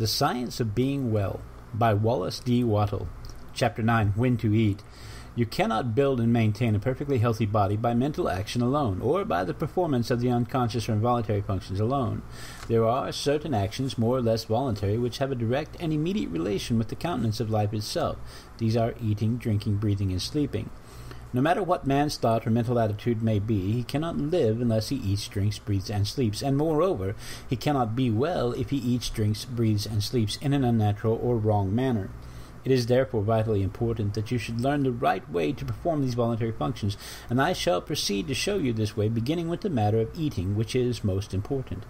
The Science of Being Well by Wallace D. Wattles. Chapter 9. When to Eat. You cannot build and maintain a perfectly healthy body by mental action alone, or by the performance of the unconscious or involuntary functions alone. There are certain actions, more or less voluntary, which have a direct and immediate relation with the countenance of life itself. These are eating, drinking, breathing, and sleeping. No matter what man's thought or mental attitude may be, he cannot live unless he eats, drinks, breathes, and sleeps, and moreover, he cannot be well if he eats, drinks, breathes, and sleeps in an unnatural or wrong manner. It is therefore vitally important that you should learn the right way to perform these voluntary functions, and I shall proceed to show you this way, beginning with the matter of eating, which is most important.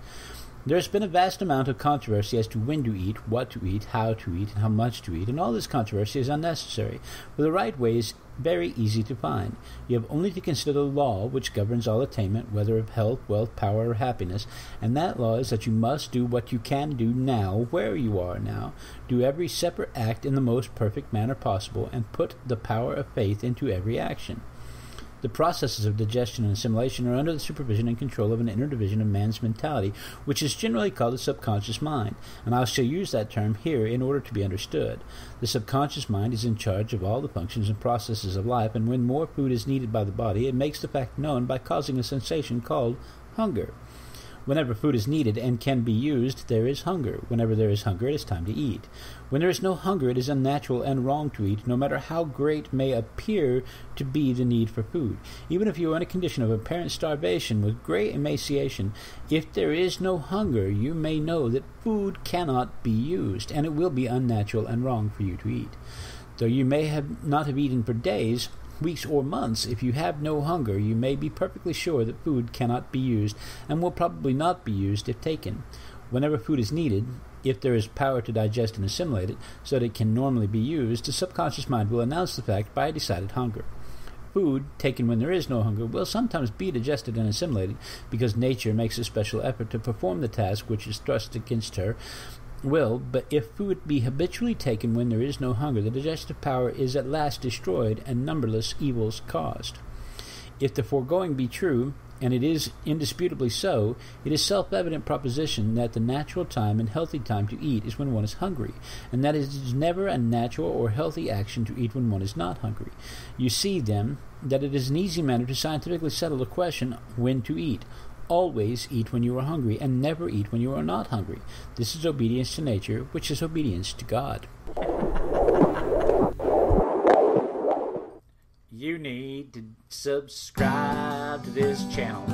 There has been a vast amount of controversy as to when to eat, what to eat, how to eat, and how much to eat, and all this controversy is unnecessary, for the right way is very easy to find. You have only to consider the law which governs all attainment, whether of health, wealth, power, or happiness, and that law is that you must do what you can do now where you are now. Do every separate act in the most perfect manner possible, and put the power of faith into every action. The processes of digestion and assimilation are under the supervision and control of an inner division of man's mentality, which is generally called the subconscious mind, and I shall use that term here in order to be understood. The subconscious mind is in charge of all the functions and processes of life, and when more food is needed by the body, it makes the fact known by causing a sensation called hunger. Whenever food is needed and can be used, there is hunger. Whenever there is hunger, it is time to eat. When there is no hunger, it is unnatural and wrong to eat, no matter how great may appear to be the need for food. Even if you are in a condition of apparent starvation with great emaciation, if there is no hunger, you may know that food cannot be used, and it will be unnatural and wrong for you to eat. Though you may not have eaten for days, weeks, or months, if you have no hunger, you may be perfectly sure that food cannot be used, and will probably not be used if taken. Whenever food is needed, if there is power to digest and assimilate it, so that it can normally be used, the subconscious mind will announce the fact by a decided hunger. Food, taken when there is no hunger, will sometimes be digested and assimilated, because nature makes a special effort to perform the task which is thrust against her will, but if food be habitually taken when there is no hunger, the digestive power is at last destroyed and numberless evils caused. If the foregoing be true, and it is indisputably so, it is self-evident proposition that the natural time and healthy time to eat is when one is hungry, and that it is never a natural or healthy action to eat when one is not hungry. You see, then, that it is an easy matter to scientifically settle the question when to eat. Always eat when you are hungry, and never eat when you are not hungry. This is obedience to nature, which is obedience to God. You need to subscribe to this channel.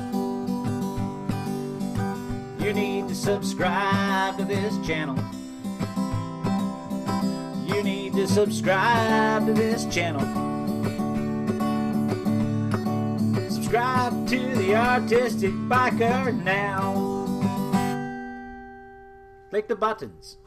You need to subscribe to this channel. You need to subscribe to this channel. Subscribe to The Artistic Biker now. Click the buttons.